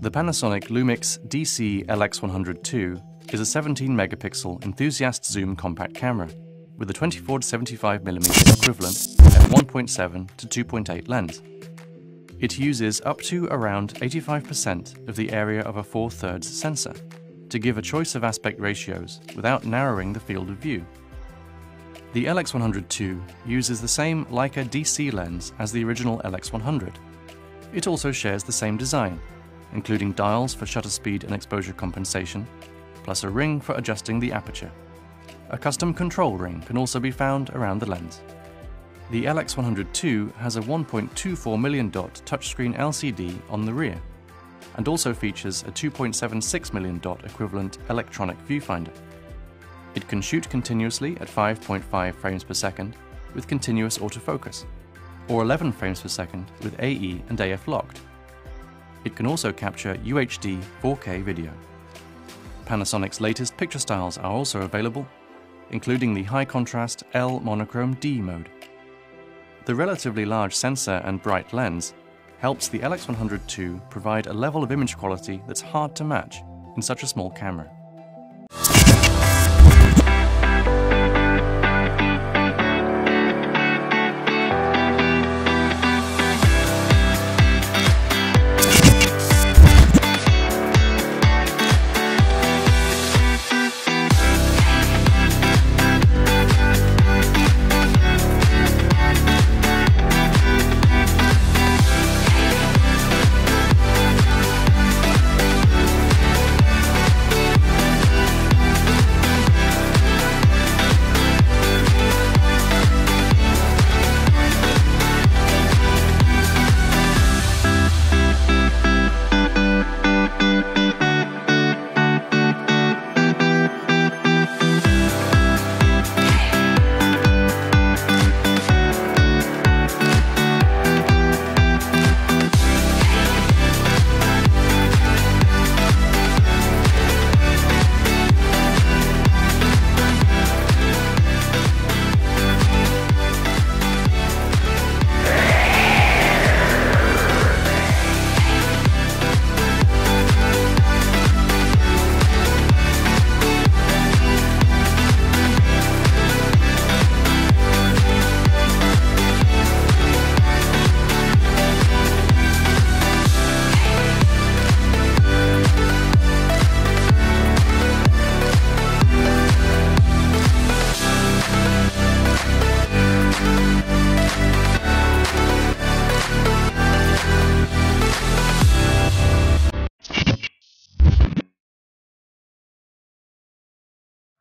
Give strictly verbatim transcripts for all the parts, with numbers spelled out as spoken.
The Panasonic Lumix D C L X one hundred two is a seventeen megapixel enthusiast zoom compact camera with a twenty-four to seventy-five millimeter equivalent and one point seven to two point eight lens. It uses up to around eighty-five percent of the area of a four thirds sensor to give a choice of aspect ratios without narrowing the field of view. The L X one hundred two uses the same Leica D C lens as the original L X one hundred. It also shares the same design, including dials for shutter speed and exposure compensation, plus a ring for adjusting the aperture. A custom control ring can also be found around the lens. The L X one hundred two has a one point two four million dot touchscreen L C D on the rear, and also features a two point seven six million dot equivalent electronic viewfinder. It can shoot continuously at five point five frames per second with continuous autofocus, or eleven frames per second with A E and A F locked. It can also capture U H D four K video. Panasonic's latest picture styles are also available, including the high contrast L monochrome D mode. The relatively large sensor and bright lens helps the L X one hundred two provide a level of image quality that's hard to match in such a small camera.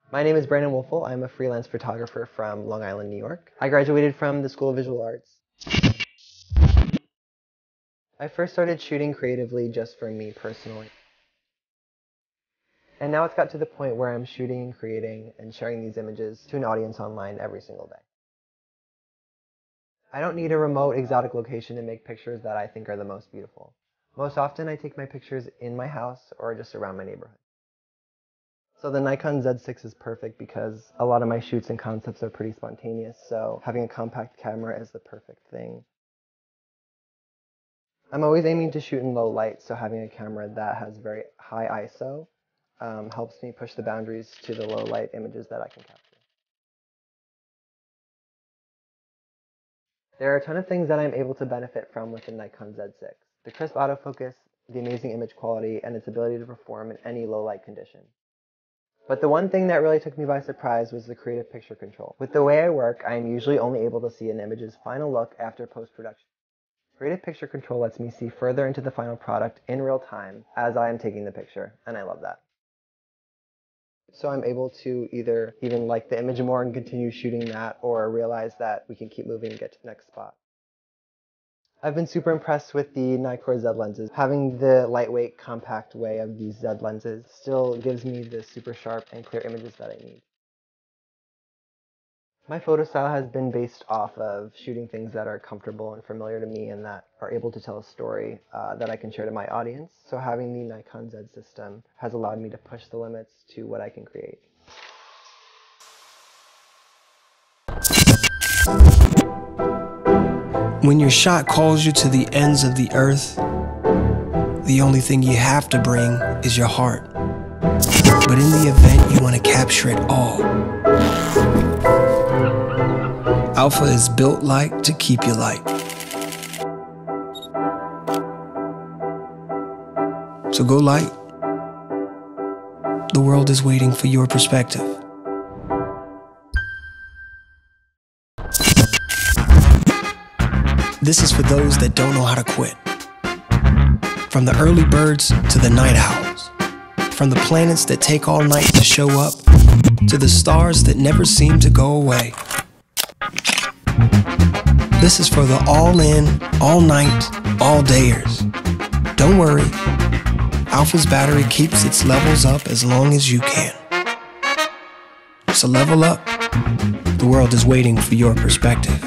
My name is Brandon Wolfel. I'm a freelance photographer from Long Island, New York. I graduated from the School of Visual Arts. I first started shooting creatively just for me personally. And now it's got to the point where I'm shooting and creating and sharing these images to an audience online every single day. I don't need a remote, exotic location to make pictures that I think are the most beautiful. Most often I take my pictures in my house or just around my neighborhood. So the Nikon Z six is perfect because a lot of my shoots and concepts are pretty spontaneous, so having a compact camera is the perfect thing. I'm always aiming to shoot in low light, so having a camera that has very high I S O um, helps me push the boundaries to the low light images that I can capture. There are a ton of things that I'm able to benefit from with the Nikon Z six. The crisp autofocus, the amazing image quality, and its ability to perform in any low light condition. But the one thing that really took me by surprise was the creative picture control. With the way I work, I am usually only able to see an image's final look after post-production. Creative picture control lets me see further into the final product in real time as I am taking the picture, and I love that. So I'm able to either even like the image more and continue shooting that, or realize that we can keep moving and get to the next spot. I've been super impressed with the Nikon Z lenses. Having the lightweight, compact way of these Z lenses still gives me the super sharp and clear images that I need. My photo style has been based off of shooting things that are comfortable and familiar to me and that are able to tell a story uh, that I can share to my audience. So having the Nikon Z system has allowed me to push the limits to what I can create. When your shot calls you to the ends of the earth, the only thing you have to bring is your heart. But in the event you want to capture it all, Alpha is built light to keep you light. So go light. The world is waiting for your perspective. This is for those that don't know how to quit. From the early birds to the night owls. From the planets that take all night to show up, to the stars that never seem to go away. This is for the all-in, all-night, all-dayers. Don't worry. Alpha's battery keeps its levels up as long as you can. So level up. The world is waiting for your perspective.